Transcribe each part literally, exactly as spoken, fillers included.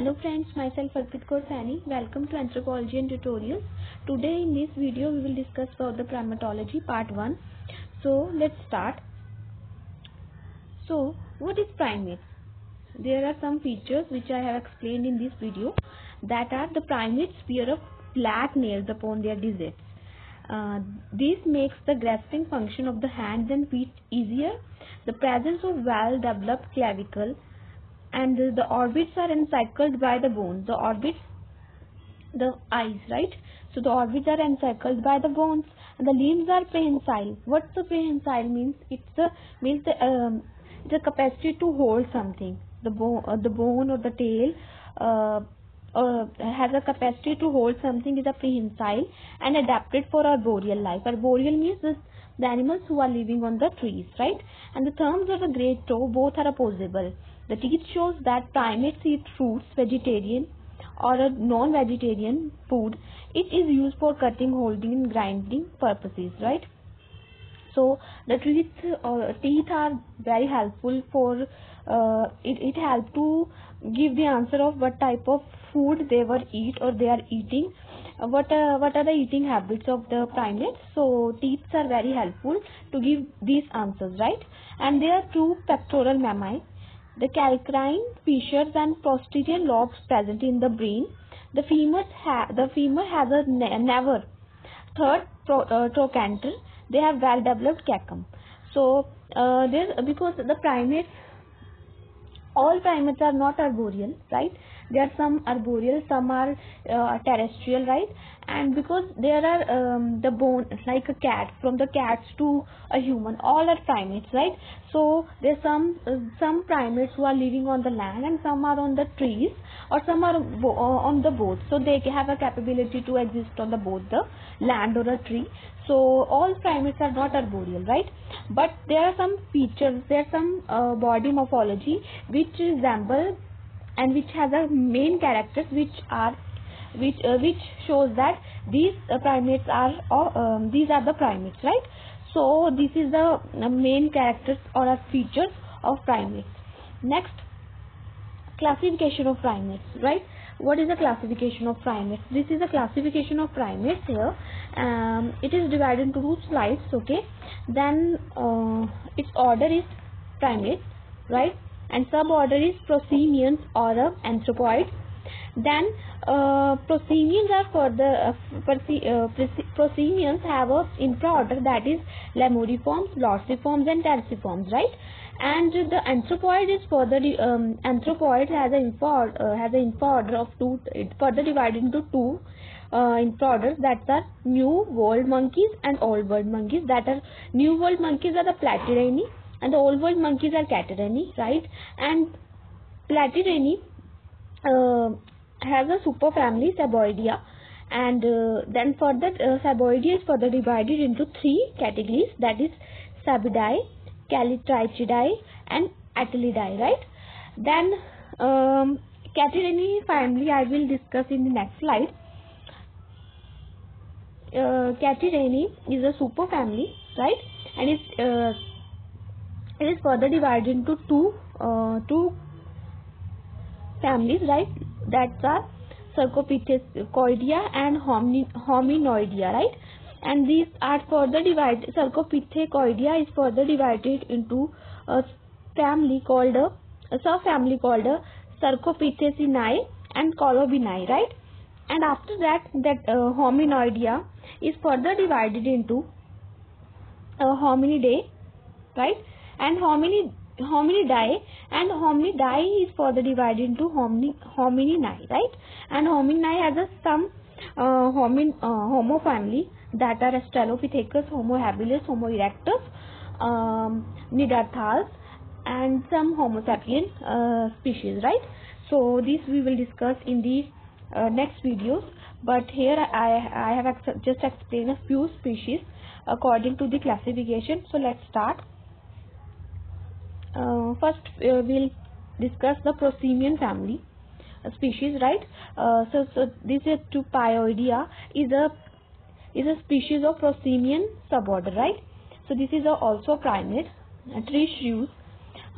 Hello friends, myself Harpreet Saini. Welcome to Anthropology and Tutorials. Today in this video we will discuss about the Primatology part one. So let's start. So what is primates? There are some features which I have explained in this video. That are the primates pair of flat nails upon their digits. Uh, this makes the grasping function of the hands and feet easier. The presence of well-developed clavicle. And the orbits are encircled by the bones. The orbits, the eyes, right? So the orbits are encircled by the bones. And the limbs are prehensile. What's the prehensile means? It's the means the um, the capacity to hold something. The bone, uh, the bone or the tail, uh, uh, has a capacity to hold something is a prehensile and adapted for arboreal life. Arboreal means this. The animals who are living on the trees, right? And the thumbs or the great toe, both are opposable. The teeth shows that primates eat fruits, vegetarian or a non-vegetarian food. It is used for cutting, holding, and grinding purposes, right? So the teeth uh, teeth are very helpful for uh, it. It helps to give the answer of what type of food they were eat or they are eating. What uh, what are the eating habits of the primates? So teeth are very helpful to give these answers, right? And there are two pectoral mammae, the calcarine fissures and posterior lobes present in the brain. The femur ha the femur has a ne never. Third, pro uh, trochanter. They have well developed cecum. So uh, there because the primates, all primates are not arboreal, right? There are some arboreal, some are uh, terrestrial, right? And because there are um, the bone, like a cat, from the cats to a human, all are primates, right? So there are some uh, some primates who are living on the land and some are on the trees or some are bo uh, on the both. So they have a capability to exist on the both the land or a tree. So all primates are not arboreal, right? But there are some features, there are some uh, body morphology which resemble and which has a main characters which are which uh, which shows that these uh, primates are or uh, um, these are the primates, right? So this is the uh, main characters or uh, features of primates. Next, classification of primates, right? What is the classification of primates? This is the classification of primates here. Um, it is divided into two slides, okay? Then uh, its order is primates, right? And suborder is prosimians or uh, anthropoids. Then uh, prosimians are further uh, uh, prosimians have a infraorder, that is lemuriforms, glossiforms, and tarsiforms, right? And the anthropoid is further um, anthropoid has an infraorder uh, has an infraorder of two. It further divided into two uh, infraorders, that are new world monkeys and old world monkeys. That are new world monkeys are the platyrrhini. And the old world monkeys are catarrhini, right? And platyrrhini uh, has a superfamily Ceboidea, and uh, then further uh, Ceboidea is further divided into three categories, that is Cebidae, Callitrichidae, and Atelidae, right? Then um, catarrhini family I will discuss in the next slide. Uh, catarrhini is a superfamily, right? And it's uh, it is further divided into two uh, two families, right? That are Cercopithecoidea and Hominoidea, right? And these are further divided. Cercopithecoidea is further divided into a family called a, a subfamily called a Cercopithecoidea and Colobinae, right? And after that, that uh, Hominoidea is further divided into uh, Hominidae, right? And homini, hominidae and hominidae is further divided into homini, homininae, right? And homininae has a some uh, homin, uh, homo family, that are Australopithecus, Homo habilis, Homo erectus, um, Neanderthals, and some Homo sapien uh, species, right? So this we will discuss in the uh, next videos. But here I, I have ex just explained a few species according to the classification. So let's start. Uh, first uh, we'll discuss the prosimian family uh, species, right? Uh, so, so this is Ceboidea is a is a species of prosimian suborder, right? So this is a, also primate, uh, tree shrews.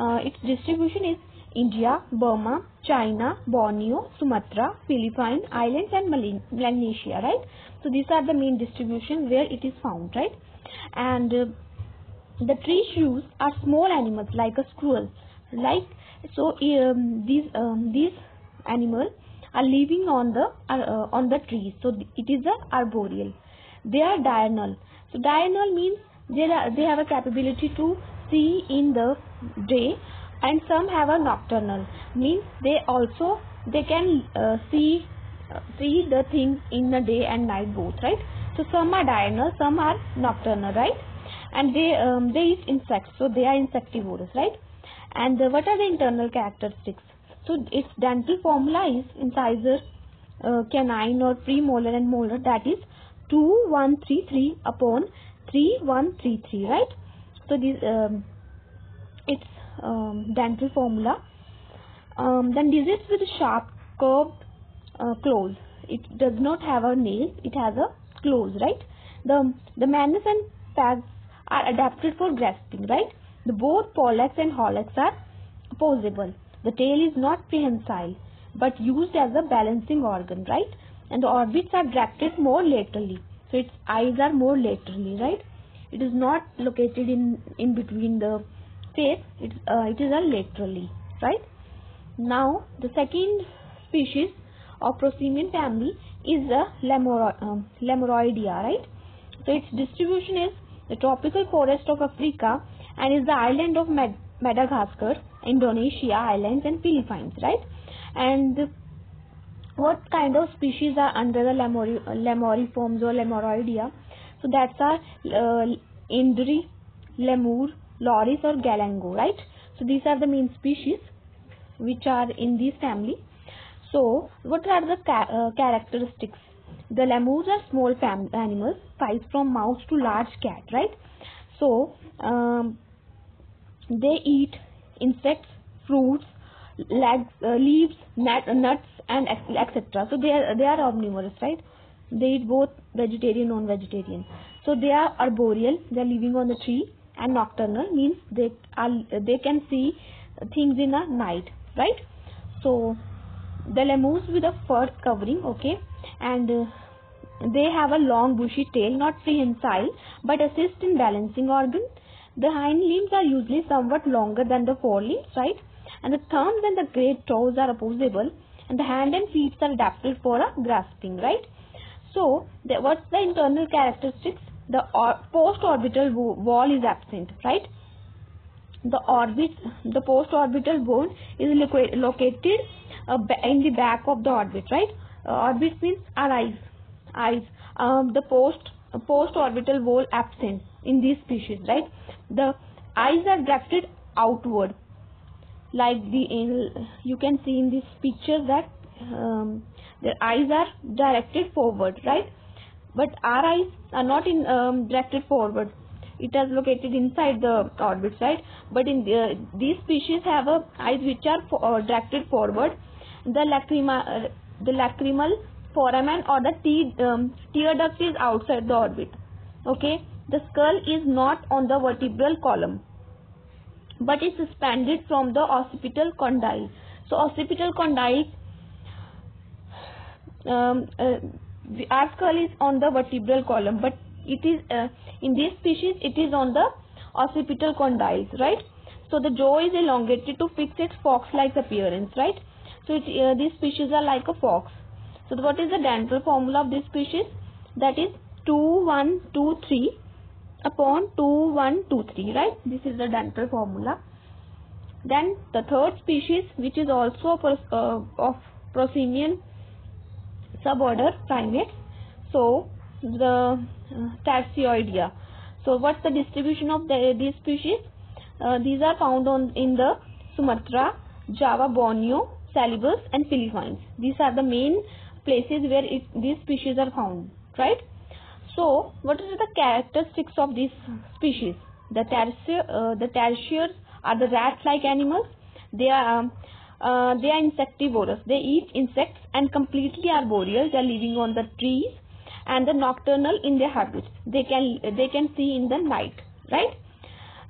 Uh, its distribution is India, Burma, China, Borneo, Sumatra, Philippine Islands and Melanesia, right? So these are the main distribution where it is found, right? And uh, the tree shrews are small animals like a squirrel, like so. Um, these um, these animals are living on the uh, on the trees. So it is the arboreal. They are diurnal. So diurnal means they are, they have a capability to see in the day, and some have a nocturnal means they also they can uh, see uh, see the things in the day and night both, right? So some are diurnal, some are nocturnal, right? And they um, they eat insects, so they are insectivorous, right? And uh, what are the internal characteristics? So its dental formula is incisor, uh, canine or premolar and molar, that is two one three three upon three one three three, right? So this um, its um, dental formula. Um, then digits with sharp curved uh, claws. It does not have a nail. It has a claws, right? The the mandibles and pads are adapted for grasping, right? The both pollex and hallux are opposable. The tail is not prehensile but used as a balancing organ, right? And the orbits are directed more laterally, so its eyes are more laterally, right? It is not located in in between the face. It uh, it is a laterally, right? Now the second species of prosimian family is the lemur um, lemuroidea, right? So its distribution is the tropical forest of Africa and is the island of Mad Madagascar, Indonesia islands and Philippines, right? And what kind of species are under the lemuri lemuriforms or lemuroidea? So that's our uh, indri, lemur, loris or galango, right? So these are the main species which are in this family. So what are the ca uh, characteristics? The lemurs are small animals, size from mouse to large cat, right? So um, they eat insects, fruits, legs, uh, leaves, nut, nuts, and et cetera. So they are, they are omnivorous, right? They eat both vegetarian, non-vegetarian. So they are arboreal. They are living on the tree, and nocturnal means they are they can see things in a night, right? So the lemurs with a fur covering, okay, and uh, they have a long bushy tail, not prehensile, but assist in balancing organ. The hind limbs are usually somewhat longer than the forelimbs, right? And the thumbs and the great toes are opposable, and the hand and feet are adapted for a grasping, right? So the, what's the internal characteristics? The or, post-orbital wall is absent, right? The orbit, the post-orbital bone is located uh, in the back of the orbit, right? Uh, orbit means our eyes. Eyes. Um, the post uh, post-orbital wall absent in these species, right? The eyes are directed outward, like the in, you can see in this picture that. Um, Their eyes are directed forward, right? But our eyes are not in um, directed forward. It is located inside the orbit, right? But in the, these species have a eyes which are for, uh, directed forward. The lacrimal, uh, the lacrimal foramen or the te um, tear duct is outside the orbit. Okay, the skull is not on the vertebral column, but is suspended from the occipital condyle. So occipital condyle. Um, uh, the our skull is on the vertebral column, but it is uh, in this species it is on the occipital condyles, right? So the jaw is elongated to fix its fox-like appearance, right? So it, uh, these species are like a fox. So what is the dental formula of this species? That is two one two three upon two one two three, right? This is the dental formula. Then the third species, which is also pros uh, of prosimian suborder primates, so the uh, Tarsioidea. So what's the distribution of the, these species? Uh, these are found on in the Sumatra, Java, Borneo, Celebes, and Philippines. These are the main places where it, these species are found, right? So what are the characteristics of these species? The Tarsier, uh, the Tarsiers are the rat-like animals. They are um, Uh, they are insectivorous. They eat insects and completely arboreal. They are living on the trees and the nocturnal in their habits. They can they can see in the night, right?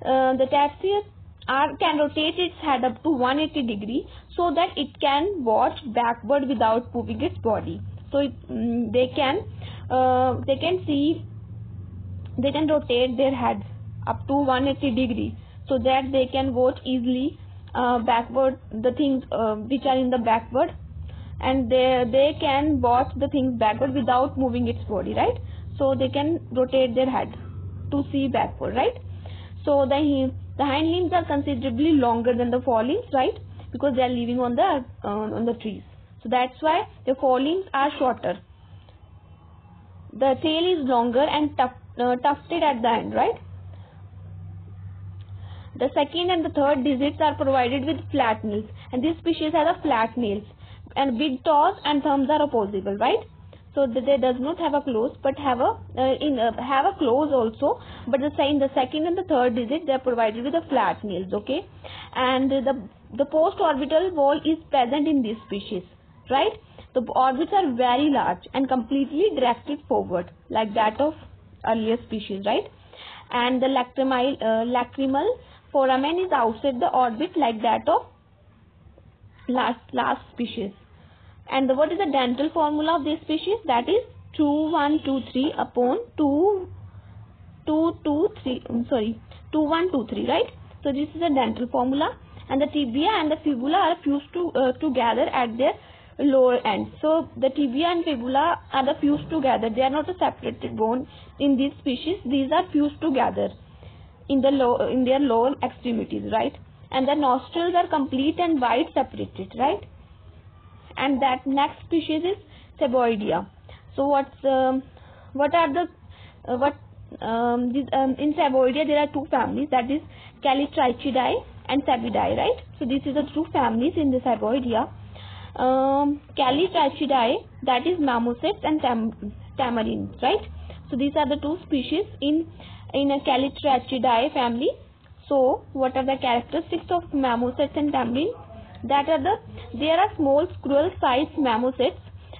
Uh, the Tarsier arm can rotate its head up to one hundred eighty degrees so that it can watch backward without moving its body. So it, um, they can uh, they can see they can rotate their heads up to one hundred eighty degrees so that they can watch easily uh, backward the things uh, which are in the backward, and they they can watch the things backward without moving its body, right? So they can rotate their head to see backward, right? So the the hind limbs are considerably longer than the forelimbs, right? Because they are living on the uh, on the trees. So that's why the forelimbs are shorter. The tail is longer and tuft, uh, tufted at the end, right? The second and the third digits are provided with flat nails, and this species has a flat nails. And big toes and thumbs are opposable, right? So they does not have a claws, but have a uh, in uh, have a claws also. But the in the second and the third digit, they are provided with the flat nails, okay? And the the post-orbital wall is present in this species, right? The orbits are very large and completely directed forward, like that of earlier species, right? And the lacrimal uh, lacrimal foramen is outside the orbit, like that of last last species. And the, what is the dental formula of this species? That is two one two three upon two two two three. I'm sorry, two one two three, right? So this is the dental formula. And the tibia and the fibula are fused to uh, together at their lower end. So the tibia and fibula are the fused together. They are not a separated bone in this species. These are fused together in the low in their lower extremities, right? And the nostrils are complete and wide separated, right? And that next species is Ceboidea. So what's um, what are the uh, what um, these, um, in Ceboidea there are two families, that is Callitrichidae and Cebidae, right? So this is the two families in the Ceboidea. Um, Callitrichidae, that is Marmosets and tam Tamarins, right? So these are the two species in in a Callitrichidae family. So what are the characteristics of Marmosets and Tamarins? That are the there are small squirrel-sized marmosets.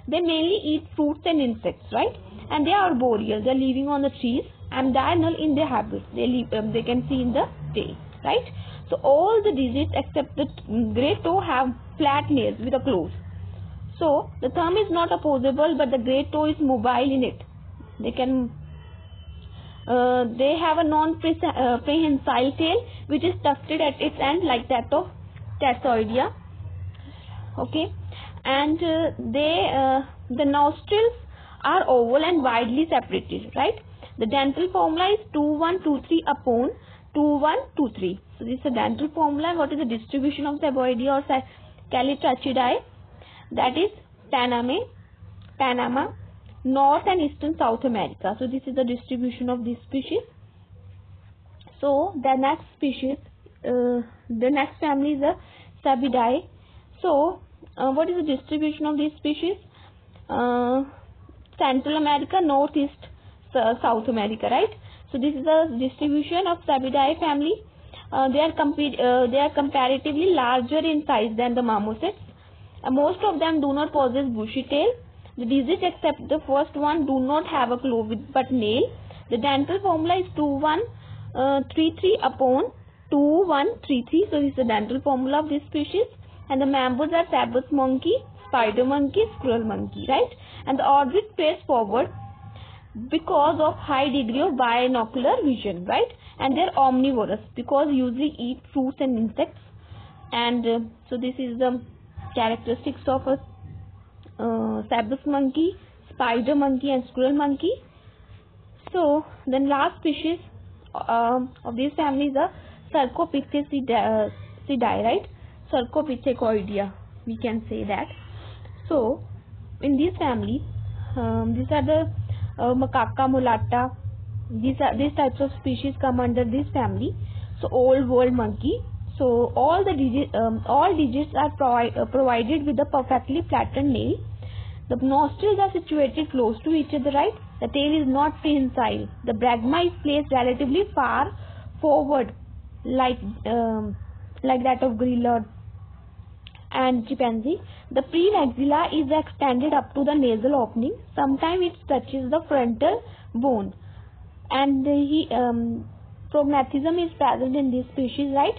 They mainly eat fruits and insects, right? And they are arboreal. They are living on the trees and diurnal in their habits. They live, um, they can see in the day, right? So all the digits except the grey toe have flat nails with a claws. So the thumb is not opposable, but the grey toe is mobile in it. They can. Uh, they have a non-prehensile tail which is tufted at its end, like that of Tarsier, okay? And uh, they uh, the nostrils are oval and widely separated, right? The dental formula is two one two three upon two one two three. So this is the dental formula. What is the distribution of Ceboidea or Callitrichidae? That is Panama, Panama, North and Eastern South America. So this is the distribution of this species. So the next species. Uh, the next family is the Cebidae. So, uh, what is the distribution of these species? Uh, Central America, Northeast, uh, South America, right? So this is the distribution of Cebidae family. Uh, they are compa uh, they are comparatively larger in size than the marmosets. Uh, most of them do not possess bushy tail. The digits except the first one do not have a claw with but nail. The dental formula is two one three three upon two one three three. So this is the dental formula of this species. And the members are Cebus monkey, spider monkey, squirrel monkey, right? And the orbit pairs forward because of high degree of binocular vision, right? And they're omnivorous because usually eat fruits and insects. And uh, so this is the characteristics of a uh, Cebus monkey, spider monkey, and squirrel monkey. So then last species uh, of these families are Cercopithecoidea, right? Cercopithecoidea, we can say that. So, in this family, um, these are the uh, macaca mulatta. These are these types of species come under this family. So, old world monkey. So, all the digits, um, all digits are provi uh, provided with a perfectly flattened nail. The nostrils are situated close to each other, right? The tail is not prehensile. The brachma is placed relatively far forward, like um, like that of gorilla and chimpanzee. The premaxilla is extended up to the nasal opening. Sometimes it touches the frontal bone, and the um, prognathism is present in this species, right?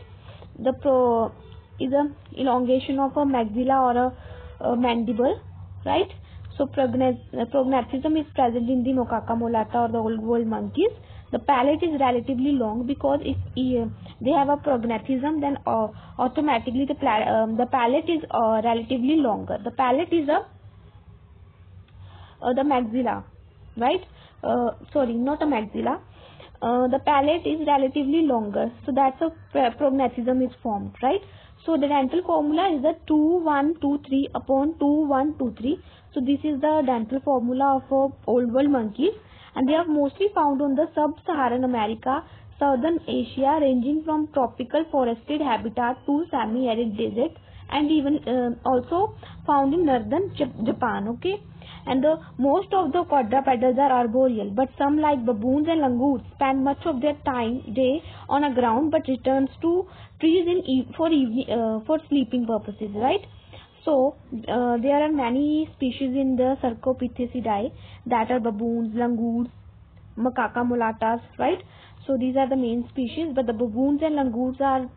the pro is a elongation of a maxilla or a, a mandible, right? So prognathism is present in the macaca mulatta or the old world monkeys. The palate is relatively long because if they have a prognathism, then uh, automatically the, um, the palate is uh, relatively longer. The palate is a uh, the maxilla, right? Uh, sorry, not a maxilla. Uh, the palate is relatively longer, so that's how prognathism is formed, right? So the dental formula is the two one two three upon two one two three. So this is the dental formula of uh, old world monkeys, and they are mostly found on the sub-Saharan America, Southern Asia, ranging from tropical forested habitat to semi-arid desert, and even uh, also found in northern Japan. Okay, and the most of the quadrupeds are arboreal, but some like baboons and langurs spend much of their time day on a ground, but returns to trees in e for evening uh, for sleeping purposes, right? So uh, there are many species in the Cercopithecoidea that are baboons, langurs, macaca mulattas, right? So these are the main species, but the baboons and langurs are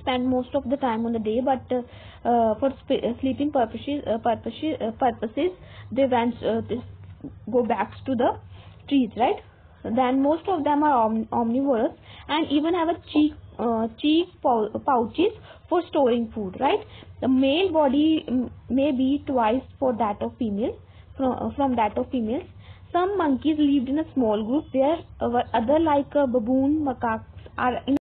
spend most of the time on the day, but uh, uh, for sp sleeping purposes, uh, purposes, uh, purposes, they went uh, go back to the trees, right? Then most of them are om omnivorous and even have a cheek uh, cheek pou pouches for storing food, right? The male body may be twice for that of females, from, from that of females. Some monkeys lived in a small group, where other like uh, baboon, macaques are in